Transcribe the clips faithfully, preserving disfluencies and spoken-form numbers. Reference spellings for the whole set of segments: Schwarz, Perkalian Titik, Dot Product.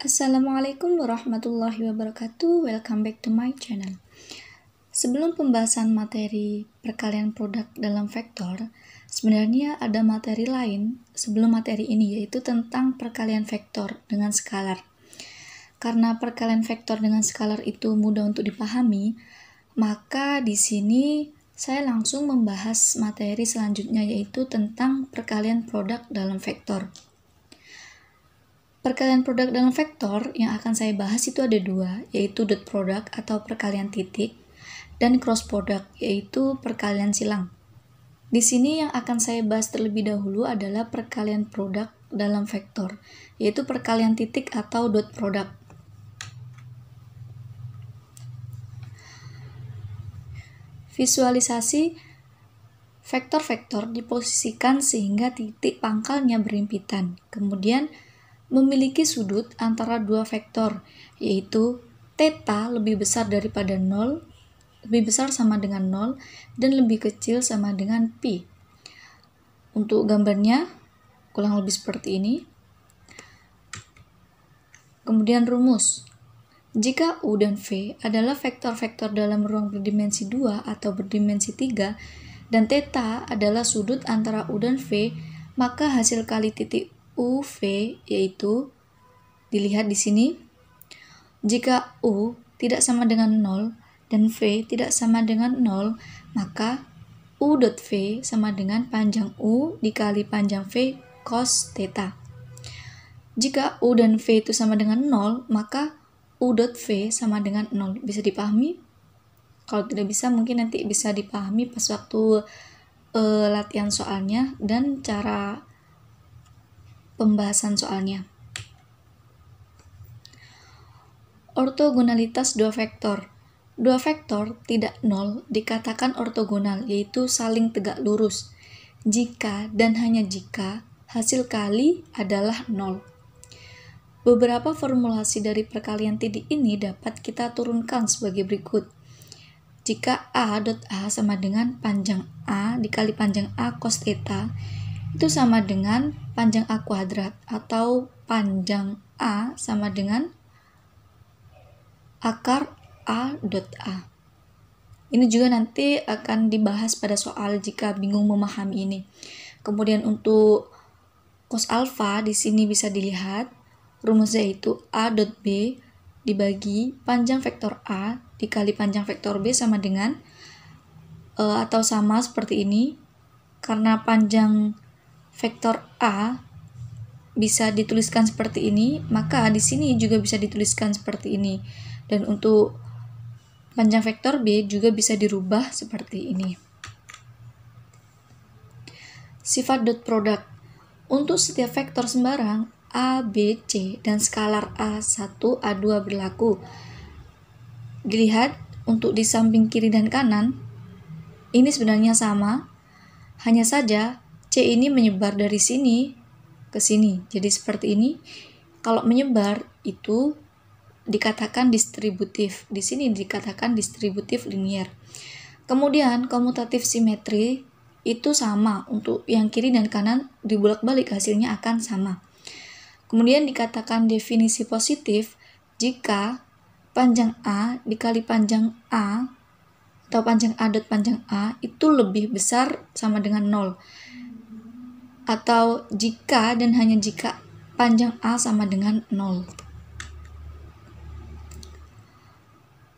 Assalamualaikum warahmatullahi wabarakatuh. Welcome back to my channel. Sebelum pembahasan materi perkalian produk dalam vektor, sebenarnya ada materi lain sebelum materi ini, yaitu tentang perkalian vektor dengan skalar. Karena perkalian vektor dengan skalar itu mudah untuk dipahami, maka di sini saya langsung membahas materi selanjutnya, yaitu tentang perkalian produk dalam vektor. Perkalian produk dalam vektor yang akan saya bahas itu ada dua, yaitu dot product atau perkalian titik, dan cross product, yaitu perkalian silang. Di sini yang akan saya bahas terlebih dahulu adalah perkalian produk dalam vektor, yaitu perkalian titik atau dot product. Visualisasi vektor-vektor diposisikan sehingga titik pangkalnya berhimpitan, kemudian memiliki sudut antara dua vektor, yaitu theta lebih besar daripada nol, lebih besar sama dengan nol, dan lebih kecil sama dengan pi. Untuk gambarnya, kurang lebih seperti ini. Kemudian rumus. Jika U dan V adalah vektor-vektor dalam ruang berdimensi dua atau berdimensi tiga, dan theta adalah sudut antara U dan V, maka hasil kali titik U V yaitu dilihat di sini. Jika U tidak sama dengan nol dan V tidak sama dengan nol, maka U.V sama dengan panjang U dikali panjang V cos theta. Jika U dan V itu sama dengan nol, maka U.V sama dengan nol. Bisa dipahami? Kalau tidak bisa, mungkin nanti bisa dipahami pas waktu uh, latihan soalnya dan cara pembahasan soalnya. Ortogonalitas dua vektor. Dua vektor tidak nol dikatakan ortogonal, yaitu saling tegak lurus, jika dan hanya jika hasil kali adalah nol. Beberapa formulasi dari perkalian titik ini dapat kita turunkan sebagai berikut. Jika A dot A sama dengan panjang A dikali panjang A cos theta, itu sama dengan panjang A kuadrat, atau panjang A sama dengan akar A dot A. Ini juga nanti akan dibahas pada soal jika bingung memahami ini. Kemudian untuk cos alfa di sini bisa dilihat rumusnya, itu A dot B dibagi panjang vektor A dikali panjang vektor B sama dengan e, atau sama seperti ini, karena panjang vektor A bisa dituliskan seperti ini, maka di sini juga bisa dituliskan seperti ini. Dan untuk panjang vektor B juga bisa dirubah seperti ini. Sifat dot product. Untuk setiap vektor sembarang A, B, C, dan skalar A satu, A dua berlaku. Dilihat untuk di samping kiri dan kanan, ini sebenarnya sama, hanya saja C ini menyebar dari sini ke sini, jadi seperti ini. Kalau menyebar itu dikatakan distributif, di sini dikatakan distributif linier. Kemudian komutatif simetri itu sama, untuk yang kiri dan kanan dibolak-balik hasilnya akan sama. Kemudian dikatakan definisi positif jika panjang A dikali panjang A atau panjang A dot panjang A itu lebih besar sama dengan nol. Atau jika dan hanya jika panjang A sama dengan nol.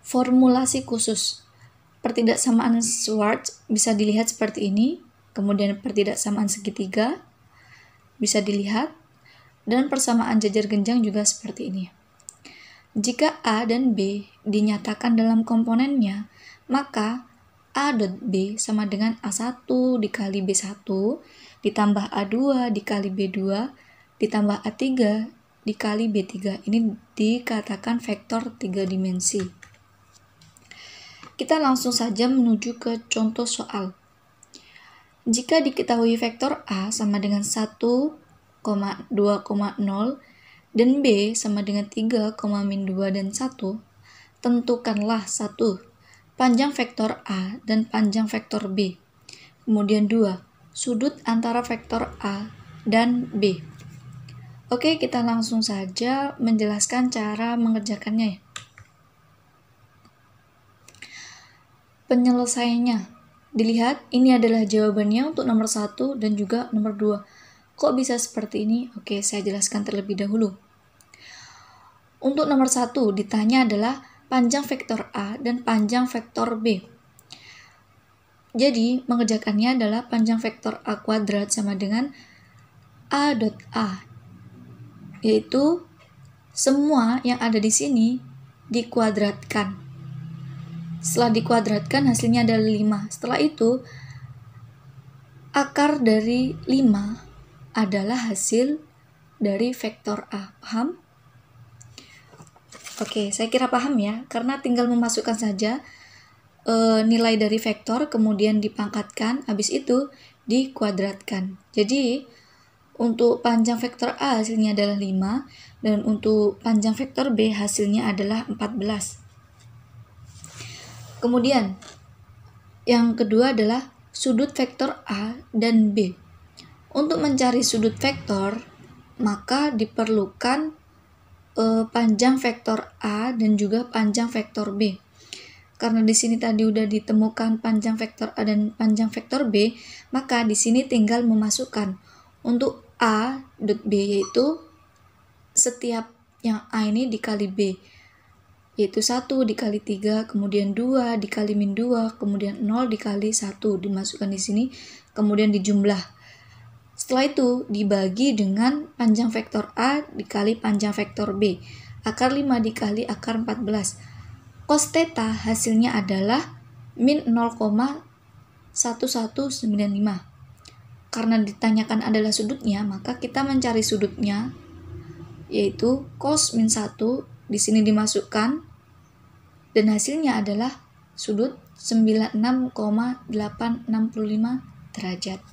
Formulasi khusus. Pertidaksamaan Schwarz bisa dilihat seperti ini, kemudian pertidaksamaan segitiga bisa dilihat, dan persamaan jajar genjang juga seperti ini. Jika A dan B dinyatakan dalam komponennya, maka A dot B sama dengan A satu dikali B satu ditambah A dua dikali B dua ditambah A tiga dikali B tiga. Ini dikatakan vektor tiga dimensi. Kita langsung saja menuju ke contoh soal. Jika diketahui vektor A sama dengan satu, dua, nol dan B sama dengan tiga, min dua dan satu, tentukanlah satu panjang vektor A dan panjang vektor B. Kemudian dua, sudut antara vektor A dan B. Oke, kita langsung saja menjelaskan cara mengerjakannya. Penyelesaiannya. Dilihat, ini adalah jawabannya untuk nomor satu dan juga nomor dua. Kok bisa seperti ini? Oke, saya jelaskan terlebih dahulu. Untuk nomor satu, ditanya adalah panjang vektor A dan panjang vektor B. Jadi, mengerjakannya adalah panjang vektor A kuadrat sama dengan A dot A, yaitu semua yang ada di sini dikuadratkan. Setelah dikuadratkan hasilnya adalah lima. Setelah itu akar dari lima adalah hasil dari vektor A. Paham? Oke, saya kira paham ya, karena tinggal memasukkan saja e, nilai dari vektor kemudian dipangkatkan, habis itu dikuadratkan. Jadi untuk panjang vektor A hasilnya adalah lima, dan untuk panjang vektor B hasilnya adalah empat belas. Kemudian, yang kedua adalah sudut vektor A dan B. Untuk mencari sudut vektor, maka diperlukan e, panjang vektor A dan juga panjang vektor B. Karena di sini tadi udah ditemukan panjang vektor A dan panjang vektor B, maka di sini tinggal memasukkan. Untuk A dot B, yaitu setiap yang A ini dikali B, yaitu satu dikali tiga, kemudian dua dikali min dua, kemudian nol dikali satu, dimasukkan di sini, kemudian dijumlah. Setelah itu dibagi dengan panjang vektor A dikali panjang vektor B, akar lima dikali akar empat belas. Cos theta hasilnya adalah min nol koma satu satu sembilan lima. Karena ditanyakan adalah sudutnya, maka kita mencari sudutnya, yaitu cos min satu, di sini dimasukkan, dan hasilnya adalah sudut sembilan puluh enam koma delapan enam lima derajat.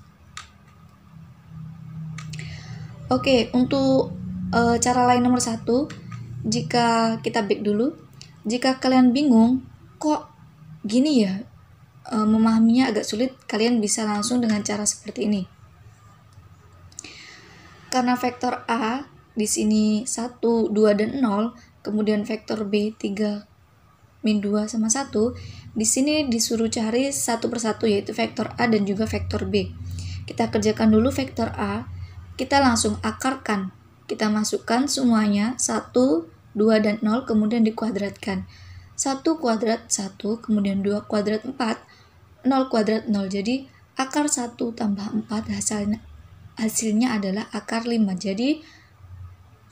Oke, untuk e, cara lain nomor satu, jika kita back dulu, jika kalian bingung, kok gini ya? Memahaminya agak sulit, kalian bisa langsung dengan cara seperti ini. Karena vektor A di sini satu, dua, dan nol, kemudian vektor B tiga, min dua, sama satu, di sini disuruh cari satu persatu, yaitu vektor A dan juga vektor B. Kita kerjakan dulu vektor A, kita langsung akarkan, kita masukkan semuanya, satu, dua, dan nol, kemudian dikuadratkan. satu kuadrat satu, kemudian dua kuadrat empat, nol kuadrat nol, jadi akar satu tambah empat hasilnya, hasilnya adalah akar lima. Jadi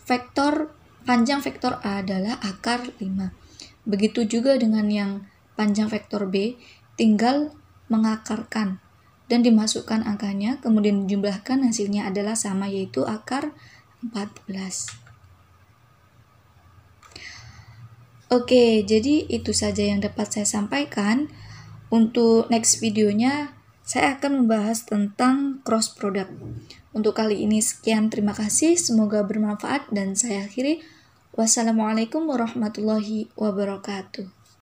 vektor panjang vektor A adalah akar lima. Begitu juga dengan yang panjang vektor B, tinggal mengakarkan dan dimasukkan angkanya, kemudian dijumlahkan, hasilnya adalah sama, yaitu akar empat belas. Oke, jadi itu saja yang dapat saya sampaikan. Untuk next videonya, saya akan membahas tentang cross product. Untuk kali ini sekian, terima kasih, semoga bermanfaat, dan saya akhiri. Wassalamualaikum warahmatullahi wabarakatuh.